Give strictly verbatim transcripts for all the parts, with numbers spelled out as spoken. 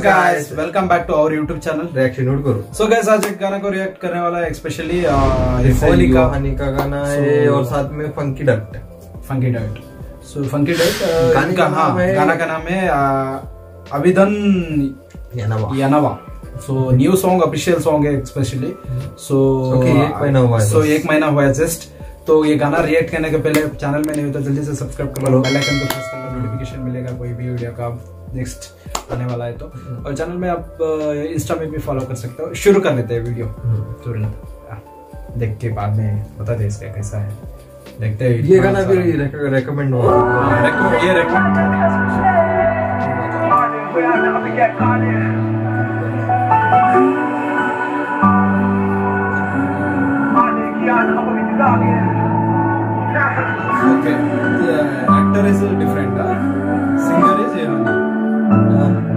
What's up guys? Welcome back to our YouTube channel Reaction Note Guru. So guys, आज एक गाना को react करने वाला है, स्पेशली योहानी का गाना है और साथ में funky dirt. Funky dirt. So funky dirt गाना का नाम है अविदन Yanawa. Yanawa. So new song, official song है स्पेशली। So एक महीना हुआ है। So एक महीना हुआ है जस्ट। तो ये गाना रिएक्ट करने के पहले चैनल में नहीं हो तो जल्दी से सब्सक्राइब कर लो, बेल आइकन को प्रेस कर लो, नोटिफिकेशन मिलेगा कोई भी वीडियो का नेक्स्ट आने वाला है तो। और चैनल में आप इंस्टा में भी फॉलो कर सकते हो। शुरू कर लेते हैं वीडियो, तुरंत देख के बाद में बता दे इसका कैसा है, देखते हैं। ये गाना भी रेकमेंड हुआ, ये recommend okay the actor is different uh, singer is Yohani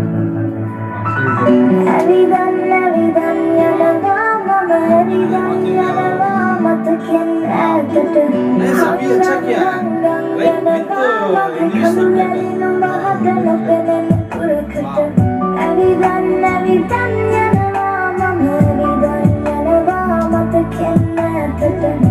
awidan awidan yanawa awidan yanawa matken adat ne sabhi acha kiya hai like with uh, english subtitle awidan awidan yanawa awidan yanawa matken adat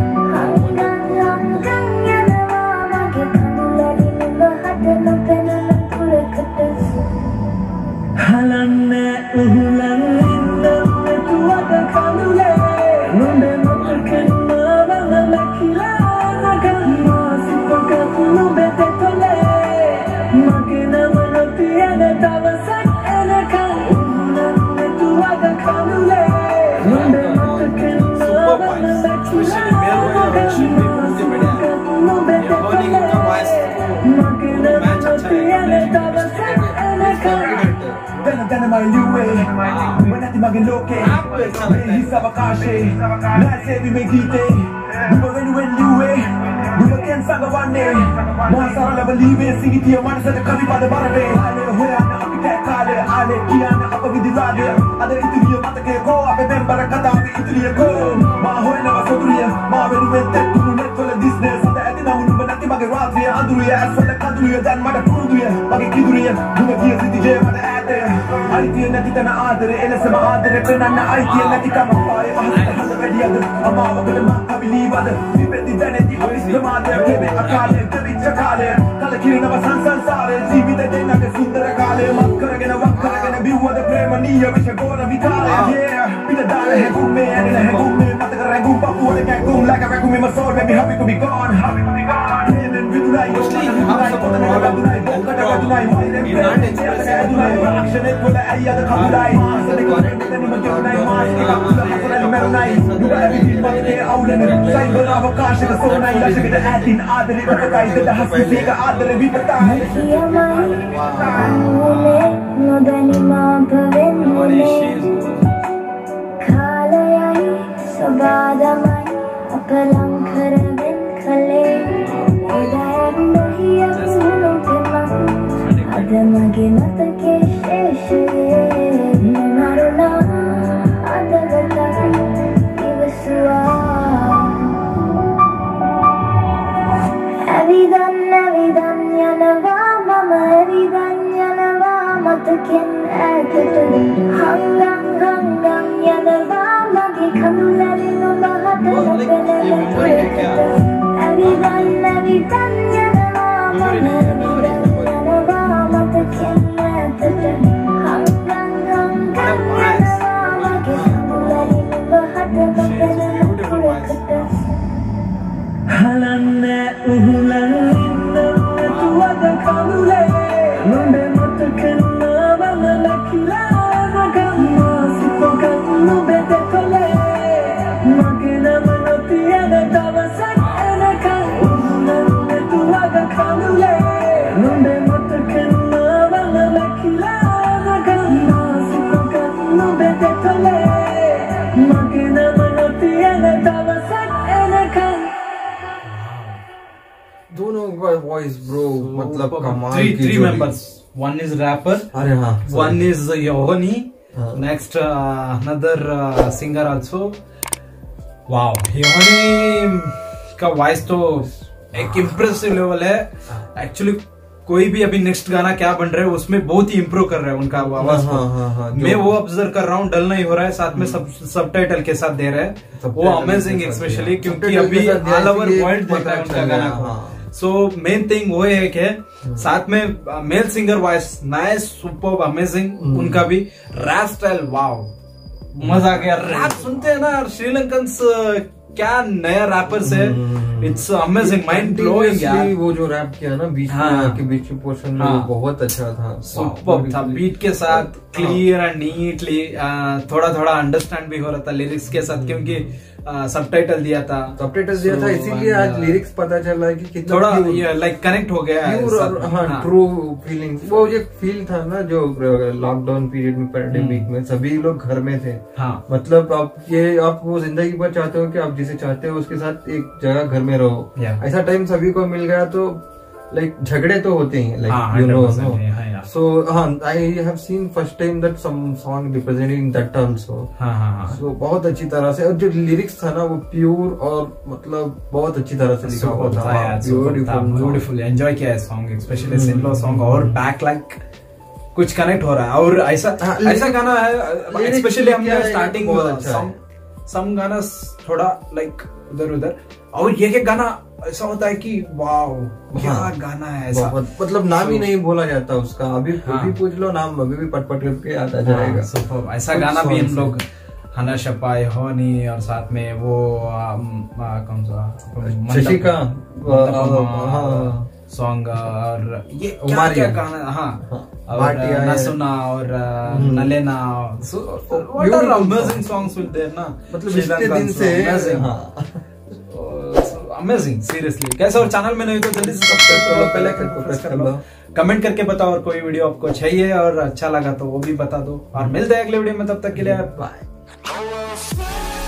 Yohani, uh, next uh, another uh, singer also. Wow, Yohani का voice तो एक impressive level है. Actually कोई भी अभी next गाना क्या बन रहा है उसमें बहुत ही इम्प्रूव कर रहा है उनका आवाज को। हाँ, हाँ, हाँ, मैं वो ऑब्जर्व कर रहा हूँ, डल नहीं हो रहा है, साथ में सब सब टाइटल के साथ दे रहा है, वो अमेजिंग स्पेशली, क्योंकि अभी ऑल ओवर वर्ल्ड देख रहा है उनका गाना को। सो मेन थिंग वो है कि साथ में male singer voice nice, super amazing, उनका भी रैप स्टाइल वाव, मजा आ गया। रैप सुनते हैं ना श्रीलंकन, क्या नया रैपर्स है, इट्स अमेजिंग, माइंड ब्लोइंग यार। वो जो रैप किया ना बीच में के बीच पोर्शन में बहुत अच्छा था, सुपर था, बीट के साथ क्लियर एंड नीटली, थोड़ा थोड़ा अंडरस्टैंड भी हो रहा था लिरिक्स के साथ, क्योंकि सबटाइटल दिया था, सबटाइटल दिया था, इसीलिए आज लिरिक्स पता चला कि कितना थोड़ा लाइक कनेक्ट हो गया है। ट्रू फीलिंग, वो जो फील था ना जो लॉकडाउन पीरियड में, पैंडेमिक में सभी लोग घर में थे, मतलब आप ये आप वो जिंदगी पर चाहते हो कि आप जिसे चाहते हो उसके साथ एक जगह घर में रहो, ऐसा टाइम सभी को मिल गया। तो लाइक झगड़े तो होते हैं लाइक यू नो, सो हाँ I have seen first time that some song representing that terms हो। सो बहुत अच्छी तरह से, और जो लिरिक्स था ना वो प्योर और मतलब बहुत अच्छी तरह से लिखा हुआ था, ब्यूटीफुल, एंजॉय किया है सॉन्ग, स्पेशली सिंपल सॉन्ग और बैक लाइक कुछ कनेक्ट हो रहा है। और ऐसा ऐसा गाना है स्पेशली हमने स्टार्टिंग सम गाना थोड़ा लाइक उधर उधर, और ये एक गाना ऐसा होता है कि वाओ क्या गाना है ऐसा, मतलब नाम ही नहीं बोला जाता उसका, अभी भी पूछ लो नाम अभी भी पटपट करके आता जाएगा। ऐसा गाना भी हम लोग हना शपा योहानी और साथ में वो कौन सा शशि का सॉन्ग, और ये क्या क्या गाना, हाँ और सुना और नलेना, अमेजिंग सॉन्ग्स विद देयर ना, मतलब इतने दिन से अमेजिंग, सीरियसली कैसे। और चैनल में नहीं तो जल्दी से सब्सक्राइब कर लो, पहले कर को प्रेस कर लो, कमेंट करके बताओ, और कोई वीडियो आपको चाहिए और अच्छा लगा तो वो भी बता दो, और मिलते हैं अगले वीडियो में, तब तक के लिए बाय।